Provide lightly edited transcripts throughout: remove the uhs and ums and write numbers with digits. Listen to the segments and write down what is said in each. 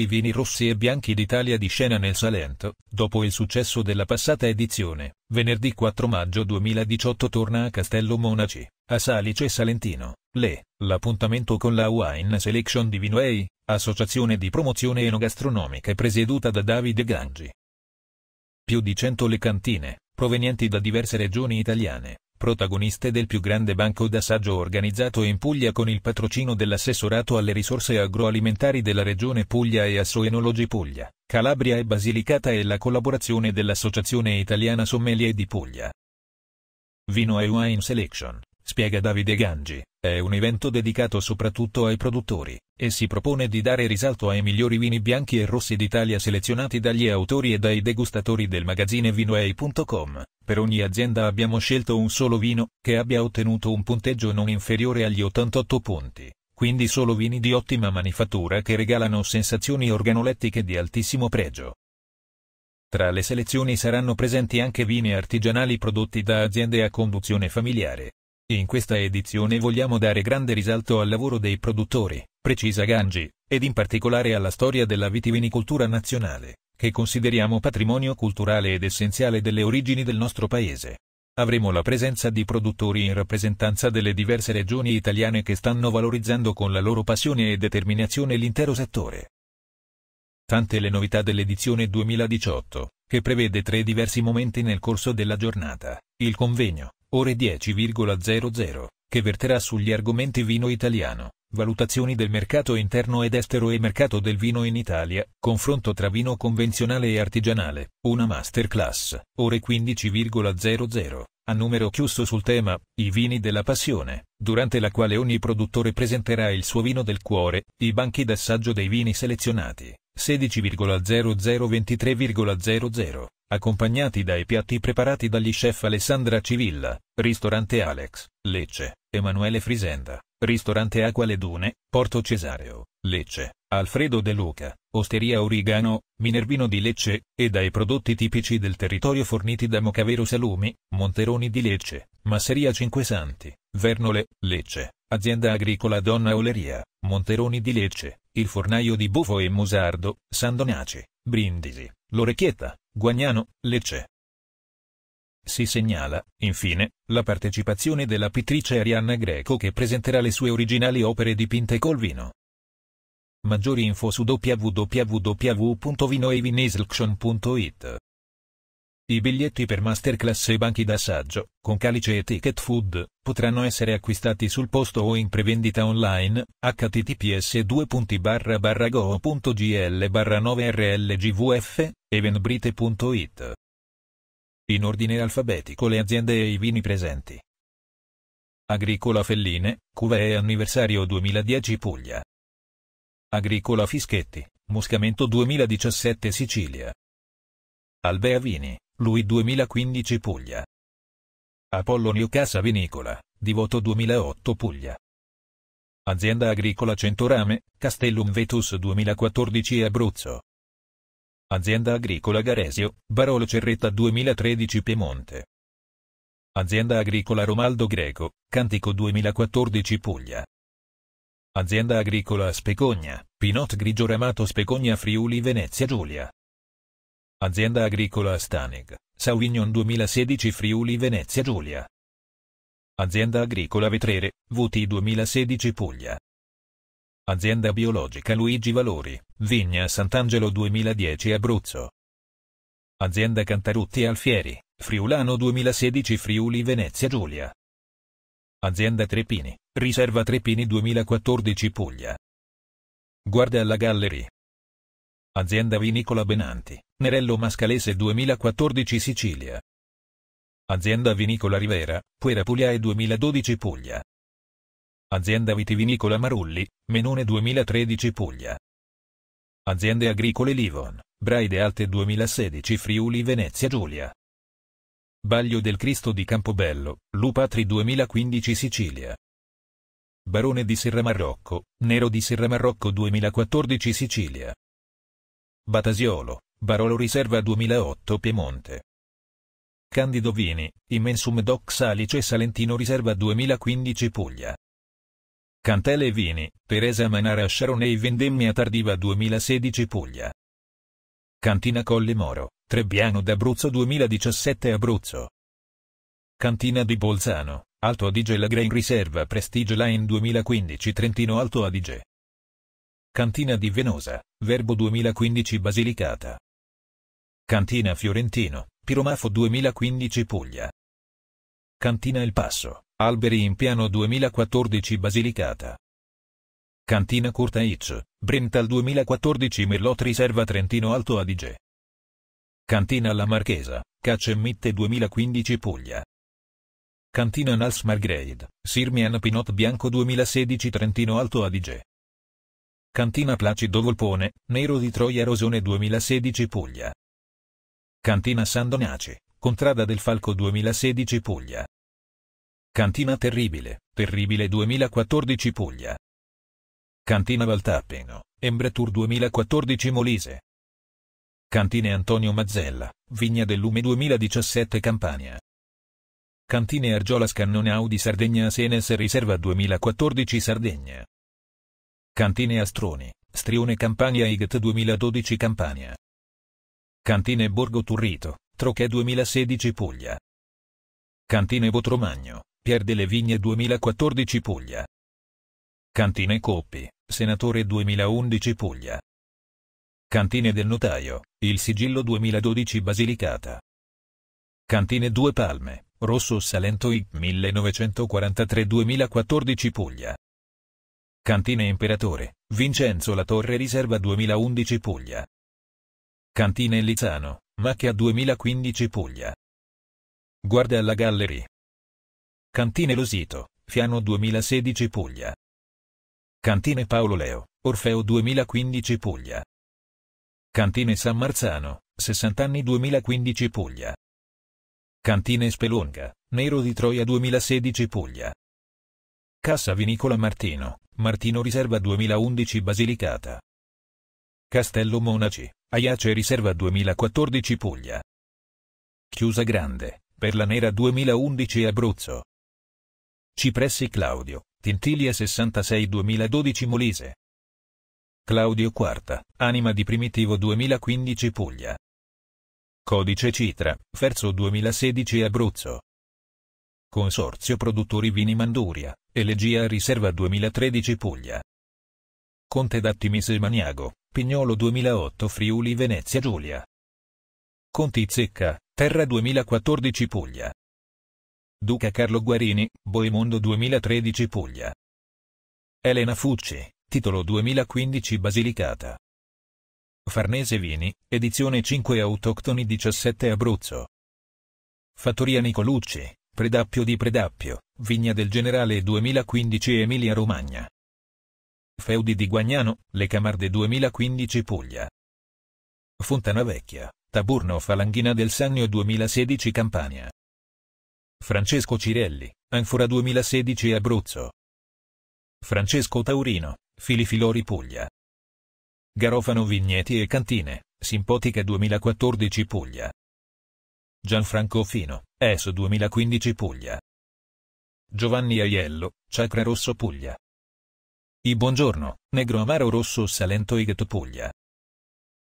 migliori vini rossi e bianchi d'Italia di scena nel Salento, dopo il successo della passata edizione, venerdì 4 maggio 2018 torna a Castello Monaci, a Salice Salentino, l'appuntamento con la Wine Selection di Vinoway, associazione di promozione enogastronomica presieduta da Davide Gangi. Più di 100 le cantine, provenienti da diverse regioni italiane, protagoniste del più grande banco d'assaggio organizzato in Puglia con il patrocinio dell'assessorato alle risorse agroalimentari della regione Puglia e Assoenologi Puglia, Calabria e Basilicata e la collaborazione dell'Associazione Italiana Sommelier di Puglia. Vino e Wine Selection, spiega Davide Gangi, è un evento dedicato soprattutto ai produttori, e si propone di dare risalto ai migliori vini bianchi e rossi d'Italia selezionati dagli autori e dai degustatori del magazzine Vinoway.com. Per ogni azienda abbiamo scelto un solo vino, che abbia ottenuto un punteggio non inferiore agli 88 punti, quindi solo vini di ottima manifattura che regalano sensazioni organolettiche di altissimo pregio. Tra le selezioni saranno presenti anche vini artigianali prodotti da aziende a conduzione familiare. In questa edizione vogliamo dare grande risalto al lavoro dei produttori, precisa Gangi, ed in particolare alla storia della vitivinicoltura nazionale, che consideriamo patrimonio culturale ed essenziale delle origini del nostro paese. Avremo la presenza di produttori in rappresentanza delle diverse regioni italiane che stanno valorizzando con la loro passione e determinazione l'intero settore. Tante le novità dell'edizione 2018, che prevede tre diversi momenti nel corso della giornata: il convegno, ore 10.00, che verterà sugli argomenti vino italiano, valutazioni del mercato interno ed estero e mercato del vino in Italia, confronto tra vino convenzionale e artigianale, una masterclass, ore 15.00, a numero chiuso sul tema, i vini della passione, durante la quale ogni produttore presenterà il suo vino del cuore, i banchi d'assaggio dei vini selezionati, 16.00-23.00. Accompagnati dai piatti preparati dagli chef Alessandra Civilla, ristorante Alex, Lecce, Emanuele Frisenda, ristorante Acqua le Dune, Porto Cesareo, Lecce, Alfredo De Luca, Osteria Origano, Minervino di Lecce, e dai prodotti tipici del territorio forniti da Mocavero Salumi, Monteroni di Lecce, Masseria Cinque Santi, Vernole, Lecce, Azienda Agricola Donna Oleria, Monteroni di Lecce, Il Fornaio di Bufo e Musardo, San Donaci, Brindisi, L'Orecchietta, Guagnano, Lecce. Si segnala, infine, la partecipazione della pittrice Arianna Greco che presenterà le sue originali opere dipinte col vino. Maggiori info su www.vinoevineselection.it. I biglietti per masterclass e banchi d'assaggio, con calice e ticket food, potranno essere acquistati sul posto o in prevendita online, https://go.gl/9rlgvf, eventbrite.it. In ordine alfabetico le aziende e i vini presenti. Agricola Felline, Cuvée Anniversario 2010 Puglia. Agricola Fischetti, Muscamento 2017 Sicilia. Albea Vini, Lui 2015 Puglia. Apollo Casa Vinicola, Divoto 2008 Puglia. Azienda Agricola Centorame, Castellum Vetus 2014 Abruzzo. Azienda Agricola Garesio, Barolo Cerretta 2013 Piemonte. Azienda Agricola Romaldo Greco, Cantico 2014 Puglia. Azienda Agricola Specogna, Pinot Grigio Ramato Specogna Friuli Venezia Giulia. Azienda Agricola Stanig, Sauvignon 2016 Friuli Venezia Giulia. Azienda Agricola Vetrere, VT 2016 Puglia. Azienda Biologica Luigi Valori, Vigna Sant'Angelo 2010 Abruzzo. Azienda Cantarutti Alfieri, Friulano 2016 Friuli Venezia Giulia. Azienda Trepini, Riserva Trepini 2014 Puglia. Guarda alla gallery. Azienda Vinicola Benanti, Nerello Mascalese 2014 Sicilia. Azienda Vinicola Rivera, Puera Puglia 2012 Puglia. Azienda Vitivinicola Marulli, Menone 2013 Puglia. Aziende Agricole Livon, Braide Alte 2016 Friuli Venezia Giulia. Baglio del Cristo di Campobello, Lupatri 2015 Sicilia. Barone di Serramarocco, Nero di Serramarocco 2014 Sicilia. Batasiolo, Barolo Riserva 2008 Piemonte. Candido Vini, Immensum Doc Salice Salentino Riserva 2015 Puglia. Cantele Vini, Teresa Manara Sciaronei vendemmia tardiva 2016 Puglia. Cantina Colle Moro, Trebbiano d'Abruzzo 2017 Abruzzo. Cantina di Bolzano, Alto Adige La Grain Riserva Prestige Line 2015 Trentino Alto Adige. Cantina di Venosa, Verbo 2015 Basilicata. Cantina Fiorentino, Piromafo 2015 Puglia. Cantina Il Passo, Alberi in Piano 2014 Basilicata. Cantina Curtaic, Brental 2014 Merlot Riserva Trentino Alto Adige. Cantina La Marchesa, Cacemitte 2015 Puglia. Cantina Nals Margrade, Sirmian Pinot Bianco 2016 Trentino Alto Adige. Cantina Placido Volpone, Nero di Troia Rosone 2016 Puglia. Cantina San Donaci, Contrada del Falco 2016 Puglia. Cantina Terribile 2014 Puglia. Cantina Valtappeno, Embretour 2014 Molise. Cantine Antonio Mazzella, Vigna del Lume 2017 Campania. Cantine Argiola Scannone Audi Sardegna Senes Riserva 2014 Sardegna. Cantine Astroni, Strione Campania IGT 2012 Campania. Cantine Borgo Turrito, Troche 2016 Puglia. Cantine Botromagno, Pier delle Vigne 2014 Puglia. Cantine Coppi, Senatore 2011 Puglia. Cantine del Notaio, Il Sigillo 2012 Basilicata. Cantine Due Palme, Rosso Salento I 1943-2014 Puglia. Cantine Imperatore, Vincenzo La Torre Riserva 2011 Puglia. Cantine Lizzano, Macchia 2015 Puglia. Guarda alla Galleria. Cantine Losito, Fiano 2016 Puglia. Cantine Paolo Leo, Orfeo 2015 Puglia. Cantine San Marzano, 60 anni 2015 Puglia. Cantine Spelonga, Nero di Troia 2016 Puglia. Cassa Vinicola Martino Riserva 2011 Basilicata. Castello Monaci, Aiace Riserva 2014 Puglia. Chiusa Grande, Perla Nera 2011 Abruzzo. Cipressi Claudio, Tintilia 66 2012 Molise. Claudio Quarta, Anima di Primitivo 2015 Puglia. Codice Citra, Ferzo 2016 Abruzzo. Consorzio Produttori Vini Manduria, Elegia Riserva 2013 Puglia. Conte d'Attimis e Maniago, Pignolo 2008 Friuli Venezia Giulia. Conti Zecca, Terra 2014 Puglia. Duca Carlo Guarini, Boemondo 2013 Puglia. Elena Fucci, Titolo 2015 Basilicata. Farnese Vini, Edizione 5 Autoctoni 17 Abruzzo. Fattoria Nicolucci, Predappio di Predappio, Vigna del Generale 2015 Emilia Romagna. Feudi di Guagnano, Le Camarde 2015 Puglia. Fontana Vecchia, Taburno Falanghina del Sannio 2016 Campania. Francesco Cirelli, Anfora 2016 Abruzzo. Francesco Taurino, Filifilori Puglia. Garofano Vigneti e Cantine, Simpotica 2014 Puglia. Gianfranco Fino, ESO 2015 Puglia. Giovanni Aiello, Chakra Rosso Puglia. I Buongiorno, Negro Amaro Rosso Salento IGT Puglia.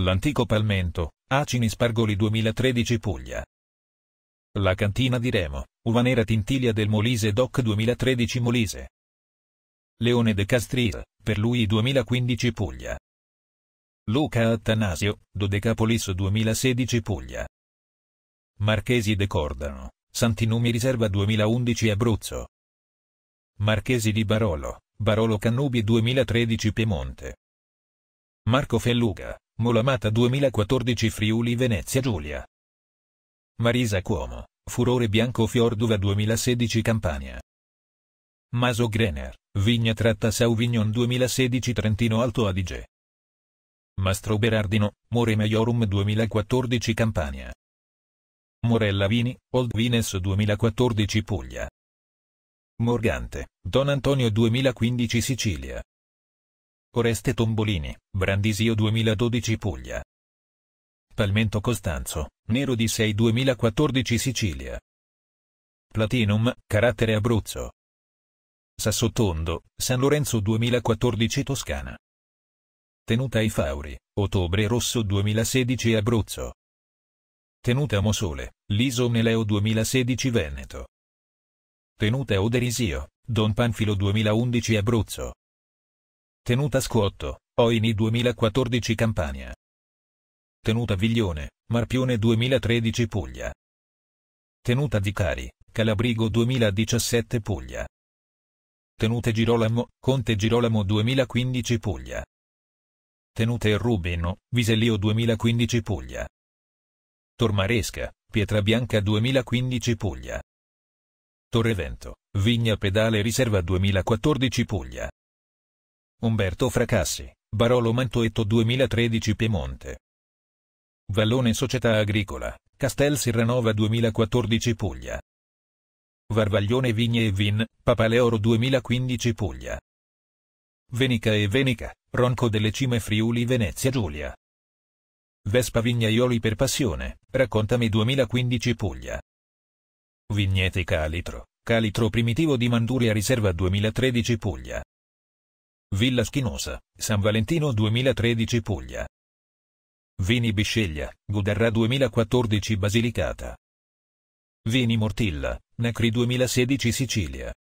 L'Antico Palmento, Acini Spargoli 2013 Puglia. La Cantina di Remo, Uva Nera Tintilia del Molise Doc 2013 Molise. Leone De Castries, Per Lui 2015 Puglia. Luca Attanasio, Dodecapolis 2016 Puglia. Marchesi De Cordano, Santinumi Riserva 2011 Abruzzo. Marchesi di Barolo, Barolo Cannubi 2013 Piemonte. Marco Felluga, Molamata 2014 Friuli Venezia Giulia. Marisa Cuomo, Furore Bianco Fiorduva 2016 Campania. Maso Grener, Vigna Tratta Sauvignon 2016 Trentino Alto Adige. Mastro Berardino, More Maiorum 2014 Campania. Morella Vini, Old Vines 2014 Puglia. Morgante, Don Antonio 2015 Sicilia. Oreste Tombolini, Brandisio 2012 Puglia. Palmento Costanzo, Nero di 6 2014 Sicilia. Platinum, Carattere Abruzzo. Sassotondo, San Lorenzo 2014 Toscana. Tenuta ai Fauri, Ottobre Rosso 2016 Abruzzo. Tenuta Mosole, Liso Meleo 2016 Veneto. Tenuta Oderisio, Don Panfilo 2011 Abruzzo. Tenuta Scuotto, Oini 2014 Campania. Tenuta Viglione, Marpione 2013 Puglia. Tenuta Vicari, Calabrigo 2017 Puglia. Tenute Girolamo, Conte Girolamo 2015 Puglia. Tenute Rubino, Visellio 2015 Puglia. Tormaresca, Pietrabianca 2015 Puglia. Torrevento, Vigna Pedale Riserva 2014 Puglia. Umberto Fracassi, Barolo Mantoetto 2013 Piemonte. Vallone Società Agricola, Castel Sirranova 2014 Puglia. Varvaglione Vigne e Vin, Papaleoro 2015 Puglia. Venica e Venica, Ronco delle Cime Friuli Venezia Giulia. Vespa Vignaioli per Passione, Raccontami 2015 Puglia. Vigneti Calitro, Calitro Primitivo di Manduria Riserva 2013 Puglia. Villa Schinosa, San Valentino 2013 Puglia. Vini Bisceglia, Guderra 2014 Basilicata. Vini Mortilla, Nacri 2016 Sicilia.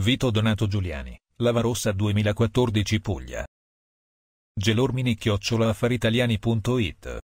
Vito Donato Giuliani, Lavarossa 2014 Puglia. Gelormini @ affaritaliani.it